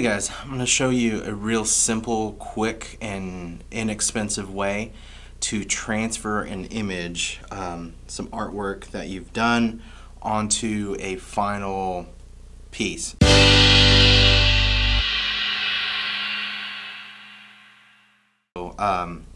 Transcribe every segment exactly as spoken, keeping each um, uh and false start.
Hey guys, I'm going to show you a real simple, quick, and inexpensive way to transfer an image, um, some artwork that you've done, onto a final piece. So, um,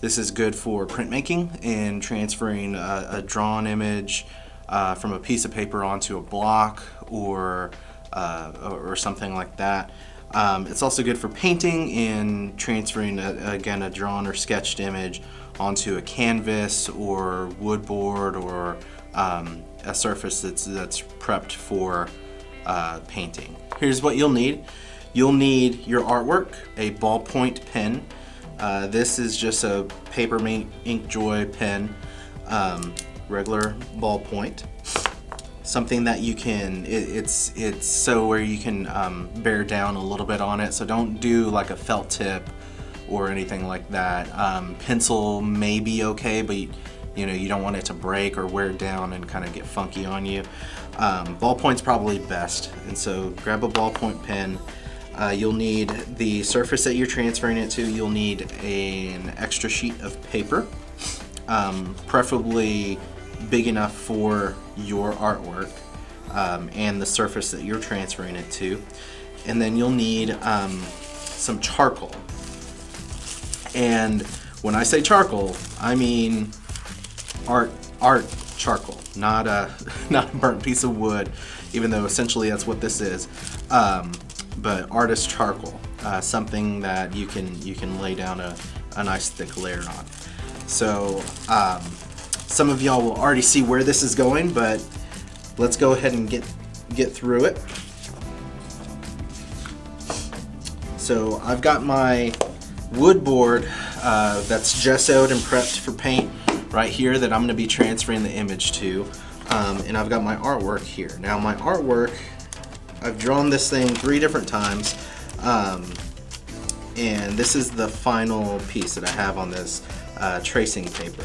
this is good for printmaking and transferring a, a drawn image uh, from a piece of paper onto a block or Uh, or, or something like that. Um, it's also good for painting and transferring a, again a drawn or sketched image onto a canvas or wood board or um, a surface that's, that's prepped for uh, painting. Here's what you'll need. You'll need your artwork, a ballpoint pen. Uh, this is just a Paper Mate Ink Joy pen, um, regular ballpoint. Something that you can, it, it's it's so where you can um, bear down a little bit on it. So don't do like a felt tip or anything like that. Um, pencil may be okay, but you, you know, you don't want it to break or wear down and kind of get funky on you. Um, ballpoint's probably best. And so grab a ballpoint pen. Uh, you'll need the surface that you're transferring it to. You'll need a, an extra sheet of paper, um, preferably big enough for your artwork um, and the surface that you're transferring it to. And then you'll need um, some charcoal. And when I say charcoal, I mean art art charcoal, not a not a burnt piece of wood, even though essentially that's what this is, um, but artist charcoal, uh, something that you can you can lay down a, a nice thick layer on. So um, some of y'all will already see where this is going, but let's go ahead and get get through it. So I've got my wood board uh, that's gessoed and prepped for paint right here that I'm going to be transferring the image to, um, and I've got my artwork here. Now my artwork, I've drawn this thing three different times, um, and this is the final piece that I have on this uh, tracing paper.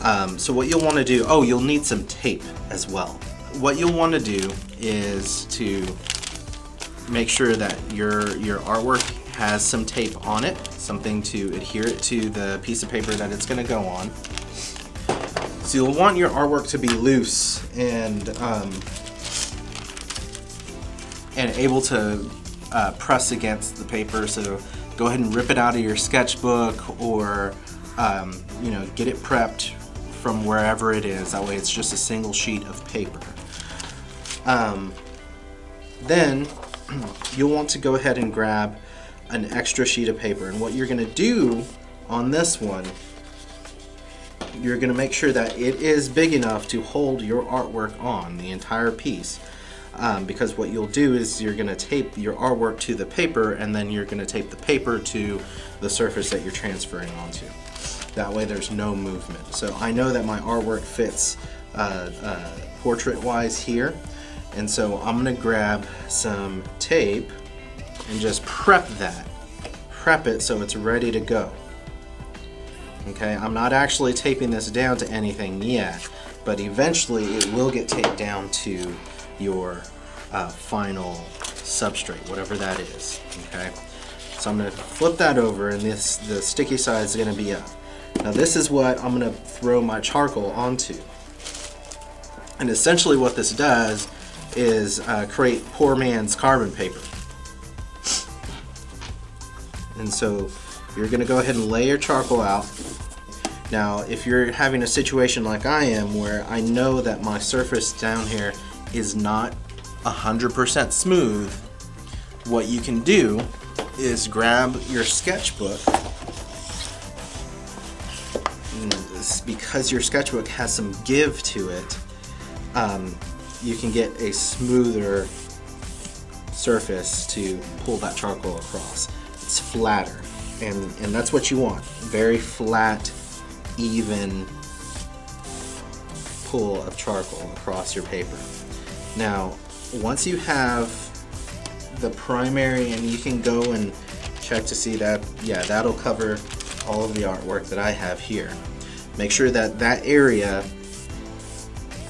Um, so what you'll want to do, oh, you'll need some tape as well. What you'll want to do is to make sure that your, your artwork has some tape on it, something to adhere it to the piece of paper that it's going to go on. So you'll want your artwork to be loose and, um, and able to uh, press against the paper. So go ahead and rip it out of your sketchbook or um, you know, get it prepped from wherever it is. That way it's just a single sheet of paper. Um, then you'll want to go ahead and grab an extra sheet of paper, and what you're going to do on this one, you're going to make sure that it is big enough to hold your artwork on the entire piece, um, because what you'll do is you're going to tape your artwork to the paper, and then you're going to tape the paper to the surface that you're transferring onto. That way there's no movement. So I know that my artwork fits uh, uh, portrait-wise here, and so I'm gonna grab some tape and just prep that. Prep it so it's ready to go. Okay, I'm not actually taping this down to anything yet, but eventually it will get taped down to your uh, final substrate, whatever that is, okay? So I'm gonna flip that over, and this the sticky side is gonna be up. Now this is what I'm going to throw my charcoal onto, and essentially what this does is uh, create poor man's carbon paper. And so you're going to go ahead and lay your charcoal out. Now if you're having a situation like I am where I know that my surface down here is not one hundred percent smooth, what you can do is grab your sketchbook. Because your sketchbook has some give to it, um, you can get a smoother surface to pull that charcoal across. It's flatter, and, and that's what you want. Very flat, even pull of charcoal across your paper. Now, once you have the primary, and you can go and check to see that, yeah, that'll cover all of the artwork that I have here. Make sure that that area,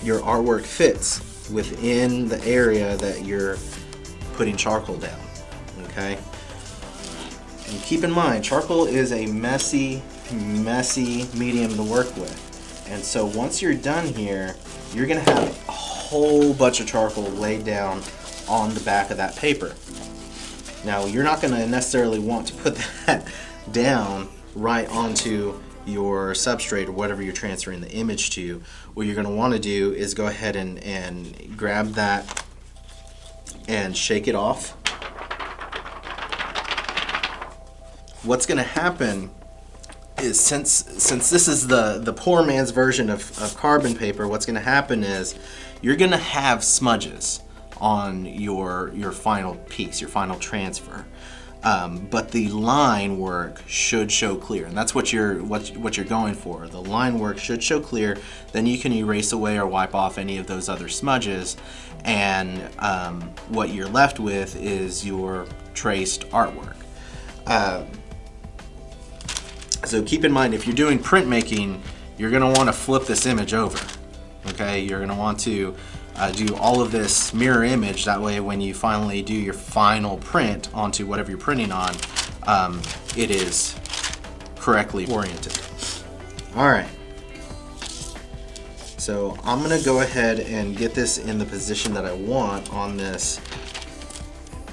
your artwork fits within the area that you're putting charcoal down. okay? And keep in mind, charcoal is a messy, messy medium to work with. And so once you're done here, you're gonna have a whole bunch of charcoal laid down on the back of that paper. Now, you're not gonna necessarily want to put that down right onto your substrate or whatever you're transferring the image to. What you're gonna wanna do is go ahead and, and grab that and shake it off. What's going to happen is, since since this is the the poor man's version of, of carbon paper, what's going to happen is you're going to have smudges on your your final piece, your final transfer, um, but the line work should show clear, and that's what you're what what you're going for. The line work should show clear. Then you can erase away or wipe off any of those other smudges, and um, what you're left with is your traced artwork. Uh, So keep in mind, if you're doing printmaking, you're going to want to flip this image over, okay? You're going to want to uh, do all of this mirror image. That way, when you finally do your final print onto whatever you're printing on, um, it is correctly oriented. All right. So I'm going to go ahead and get this in the position that I want on this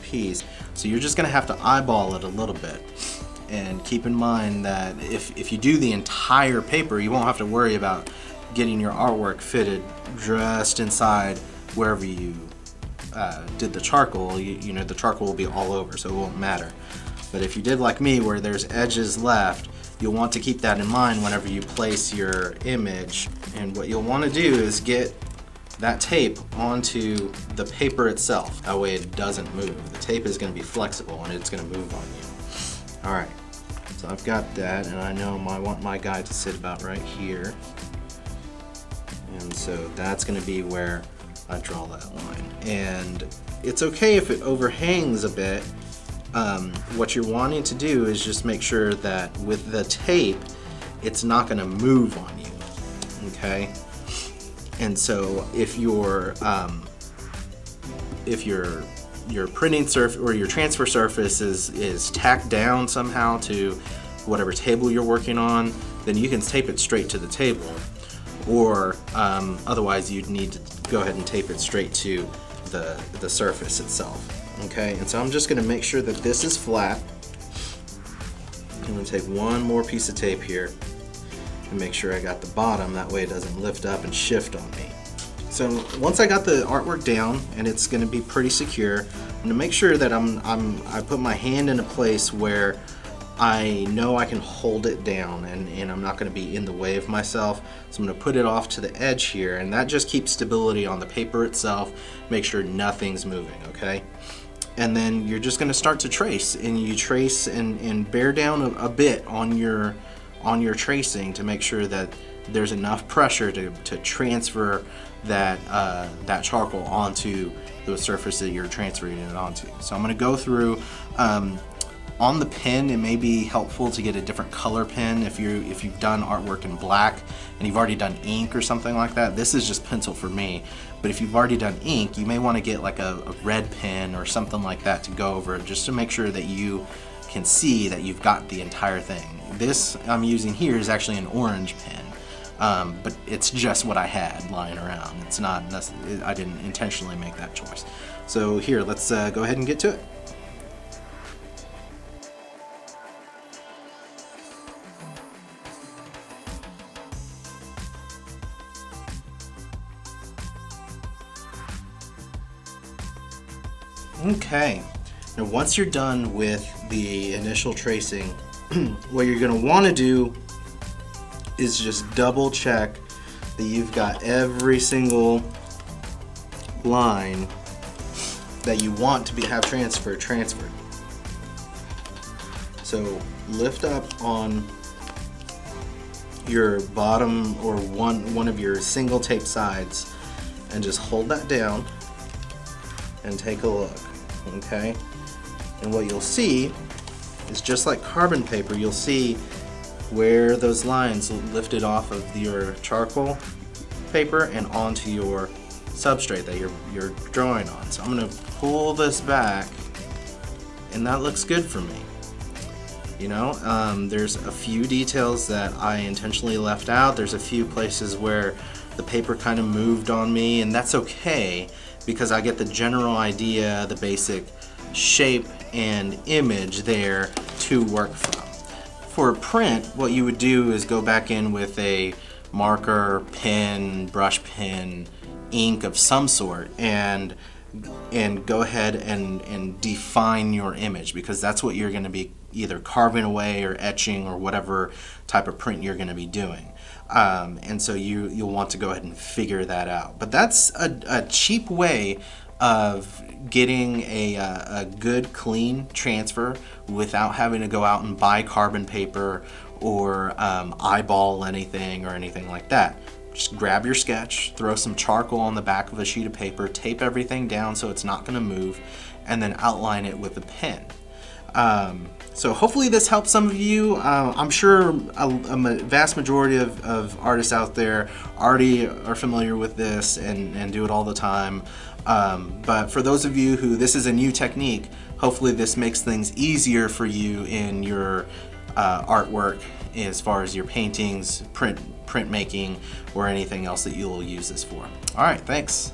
piece. So you're just going to have to eyeball it a little bit. And keep in mind that if, if you do the entire paper, you won't have to worry about getting your artwork fitted just inside wherever you uh, did the charcoal. You, you know, the charcoal will be all over, so it won't matter. But if you did like me, where there's edges left, you'll want to keep that in mind whenever you place your image. And what you'll want to do is get that tape onto the paper itself. That way it doesn't move. The tape is going to be flexible and it's going to move on you. All right, so I've got that, and I know I want my guy to sit about right here. And so that's gonna be where I draw that line. And it's okay if it overhangs a bit. Um, what you're wanting to do is just make sure that with the tape, it's not gonna move on you, okay? And so if your, um, if your, your printing surface or your transfer surface is, is tacked down somehow to whatever table you're working on, then you can tape it straight to the table, or um, otherwise you'd need to go ahead and tape it straight to the, the surface itself. Okay, and so I'm just going to make sure that this is flat. I'm going to take one more piece of tape here and make sure I got the bottom, that way it doesn't lift up and shift on me. So once I got the artwork down, and it's going to be pretty secure, I'm going to make sure that I'm, I'm, I put my hand in a place where I know I can hold it down, and, and I'm not going to be in the way of myself. So I'm going to put it off to the edge here, and that just keeps stability on the paper itself. Make sure nothing's moving, okay? And then you're just going to start to trace, and you trace and, and bear down a, a bit on your, on your tracing to make sure that there's enough pressure to, to transfer that uh, that charcoal onto the surface that you're transferring it onto. So I'm going to go through um, on the pen. It may be helpful to get a different color pen if you if you've done artwork in black and you've already done ink or something like that. This is just pencil for me, but if you've already done ink, you may want to get like a, a red pen or something like that to go over it, just to make sure that you can see that you've got the entire thing. This I'm using here is actually an orange pen. Um, but it's just what I had lying around. It's not, I didn't intentionally make that choice. So here, let's uh, go ahead and get to it. Okay, now once you're done with the initial tracing, what you're going to want to do is just double check that you've got every single line that you want to be have transferred transferred. So lift up on your bottom or one one of your single tape sides and just hold that down and take a look. Okay? And what you'll see is, just like carbon paper, you'll see where those lines lifted off of your charcoal paper and onto your substrate that you're, you're drawing on. So I'm going to pull this back and that looks good for me. You know, um, there's a few details that I intentionally left out. There's a few places where the paper kind of moved on me, and that's okay because I get the general idea, the basic shape and image there to work from. For a print, what you would do is go back in with a marker, pen, brush pen, ink of some sort, and and go ahead and, and define your image, because that's what you're going to be either carving away or etching or whatever type of print you're going to be doing. Um, and so you, you'll want to go ahead and figure that out. But that's a, a cheap way of getting a, a, a good clean transfer without having to go out and buy carbon paper or um, eyeball anything or anything like that. Just grab your sketch, throw some charcoal on the back of a sheet of paper, tape everything down so it's not going to move, and then outline it with a pen. Um, so hopefully this helps some of you. Uh, I'm sure a, a vast majority of, of artists out there already are familiar with this and, and do it all the time. Um, but for those of you who this is a new technique, hopefully this makes things easier for you in your uh, artwork as far as your paintings, print, printmaking, or anything else that you'll use this for. All right, thanks.